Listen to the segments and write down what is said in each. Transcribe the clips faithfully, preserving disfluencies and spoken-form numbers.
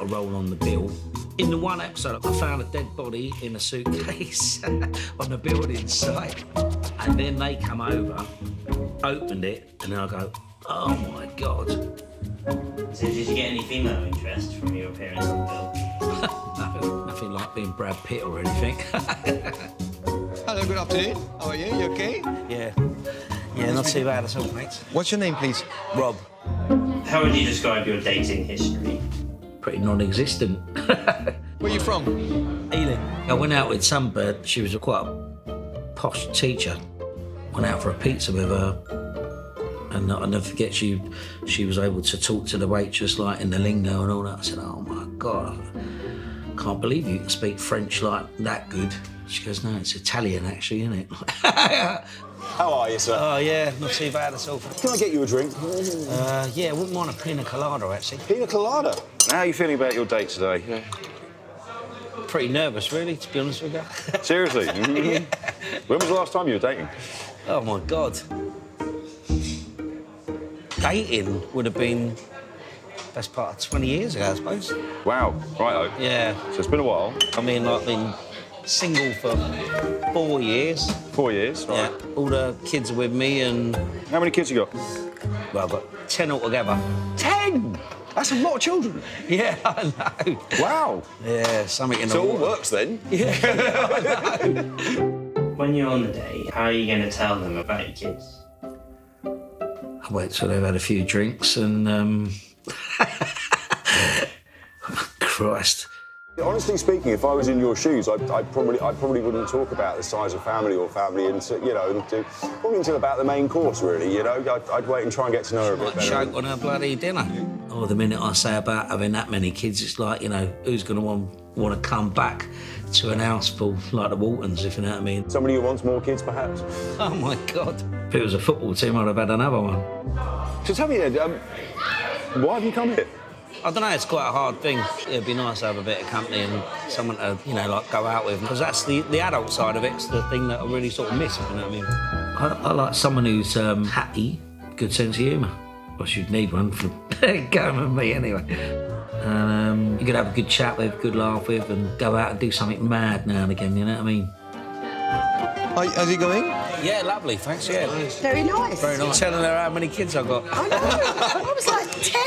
got a roll on the bill. In the one episode, I found a dead body in a suitcase on the building site. And then they come over, opened it, and then I go, oh my God. So did you get any female interest from your appearance on the bill? No, nothing like being Brad Pitt or anything. Hello, good afternoon. How are you? You okay? Yeah. Yeah, not too bad at all, mate. What's your name, please? Rob. How would you describe your dating history? Pretty non-existent. Where are you from? Ealing. I went out with Sunbird. She was a quite a posh teacher. Went out for a pizza with her, and I'll never forget she she was able to talk to the waitress like in the lingo and all that. I said, "Oh my God, I can't believe you can speak French like that good." She goes, "No, it's Italian actually, isn't it?" How are you, sir? Oh, yeah, not too bad at all. Can I get you a drink? Uh, yeah, wouldn't mind a pina colada, actually. Pina colada? How are you feeling about your date today? Yeah. Pretty nervous, really, to be honest with you. Seriously? Mm-hmm. Yeah. When was the last time you were dating? Oh, my God. Dating would have been the best part of twenty years ago, I suppose. Wow, righto. Yeah. So it's been a while. I mean, I've been single for four years. Four years, right. Yeah, all the kids are with me and... How many kids you got? Well, I've got ten altogether. Ten? That's a lot of children. Yeah, I know. Wow. Yeah, something in the water. So it all works, then. Yeah, I know. When you're on the date, how are you going to tell them about your kids? I wait till they've had a few drinks and, um... Christ. Honestly speaking, if I was in your shoes, I, I probably I probably wouldn't talk about the size of family or family, into, you know, into, probably until about the main course, really, you know. I'd, I'd wait and try and get to know her a bit better. Choke on her bloody dinner. Oh, the minute I say about having that many kids, it's like, you know, who's going to want, want to come back to an house full like the Waltons, if you know what I mean? Somebody who wants more kids, perhaps? Oh, my God. If it was a football team, I'd have had another one. So tell me then, um, why have you come here? I don't know, it's quite a hard thing. It'd be nice to have a bit of company and someone to, you know, like, go out with. Because that's the, the adult side of it. It's the thing that I really sort of miss, if you know what I mean? I, I like someone who's um, happy, good sense of humour. Well, you'd need one for going with me anyway. And um, you could have a good chat with, good laugh with, and go out and do something mad now and again, you know what I mean? Are, are you going? Yeah, lovely, thanks, yeah. Very nice. Very nice. Telling her how many kids I've got. I know. I was like, ten?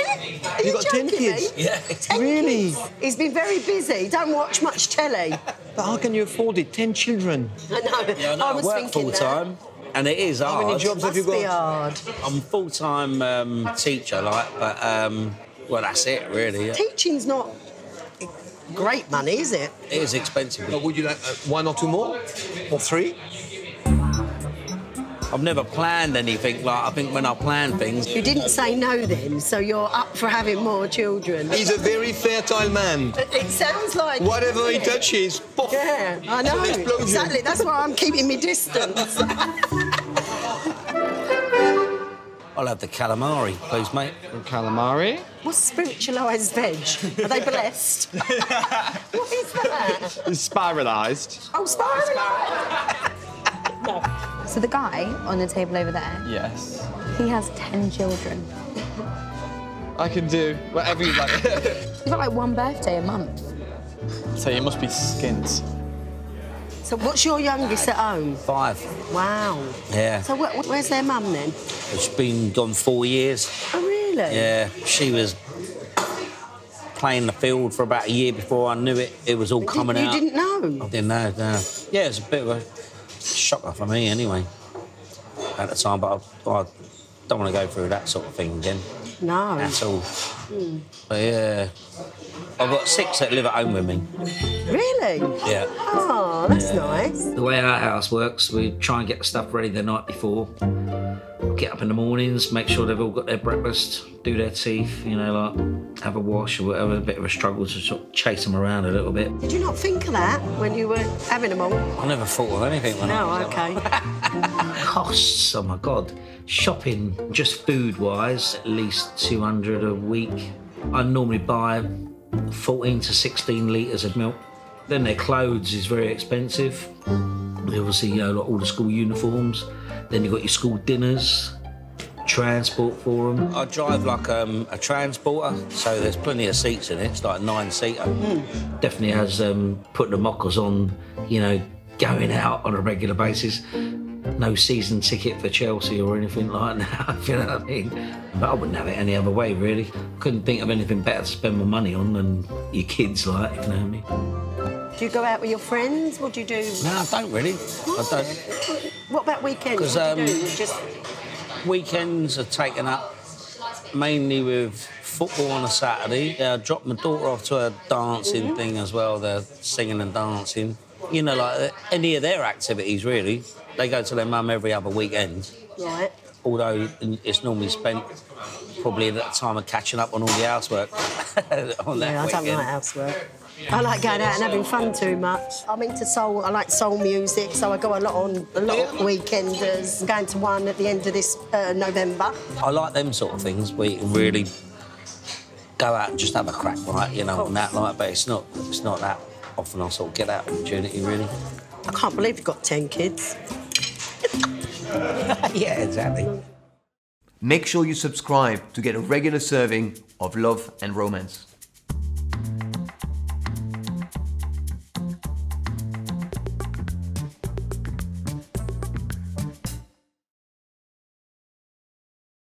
Are you, you got ten kids? Me? Yeah. Ten really? Kids. He's been very busy. Don't watch much telly. But how can you afford it? Ten children. I know. Yeah, I, know. I was I work thinking full time, that. And it is hard. How many jobs Must have you got? Be hard. I'm a full-time um, teacher, like, but um, well, that's it really. Yeah. Teaching's not great money, is it? It is expensive. But would you like uh, one or two more, or three? I've never planned anything, like, I think when I plan things... You didn't say no, then, so you're up for having more children. He's a very fertile man. It sounds like... Whatever he touches, poof! Yeah, I know, exactly. That's why I'm keeping me distance. I'll have the calamari, please, mate. Calamari? What's spiritualised veg? Are they blessed? What is that? It's spiralised. Oh, spiralised! No. So the guy on the table over there... Yes. He has ten children. I can do whatever you like. You've got, like, one birthday a month. So you must be skint. So what's your youngest at home? Five. Wow. Yeah. So wh where's their mum, then? She's been gone four years. Oh, really? Yeah. She was playing the field for about a year before I knew it. It was all coming out. You didn't know? I didn't know, no. Yeah, it's a bit of a... shocker for me, anyway, at the time, but I, I don't want to go through that sort of thing again. No. At all. Mm. But, yeah, I've got six that live at home with me. Really? Yeah. Oh, that's yeah. nice. The way our house works, we try and get the stuff ready the night before. Get up in the mornings, make sure they've all got their breakfast, do their teeth, you know, like, have a wash or whatever, a bit of a struggle to sort of chase them around a little bit. Did you not think of that when you were having them all? I never thought of anything when no, I was okay. Costs, oh, my God. Shopping, just food-wise, at least two hundred a week. I normally buy fourteen to sixteen litres of milk. Then their clothes is very expensive. They obviously, you know, like all the school uniforms. Then you've got your school dinners, transport for them. I drive like um, a transporter, so there's plenty of seats in it. It's like a nine-seater. Mm. Definitely has um, putting the mockers on, you know, going out on a regular basis. No season ticket for Chelsea or anything like that, if you know what I mean? But I wouldn't have it any other way, really. I couldn't think of anything better to spend my money on than your kids, like, if you know what I mean? Do you go out with your friends? What do you do? No, I don't really. I don't. What about weekends? What do you do? You just... Weekends are taken up mainly with football on a Saturday. I dropped my daughter off to a dancing mm-hmm. thing as well. They're singing and dancing. You know, like any of their activities, really. They go to their mum every other weekend. Right. Although it's normally spent probably at the time of catching up on all the housework on that yeah, I weekend. Don't like housework. I like going out and having fun too much. I'm into soul. I like soul music, so I go a lot on a lot of weekenders. I'm going to one at the end of this uh, November. I like them sort of things where you can really go out and just have a crack, right? You know, on that night. But it's not. It's not that often I sort of get that opportunity really. I can't believe you've got ten kids. Yeah, exactly. Make sure you subscribe to get a regular serving of love and romance.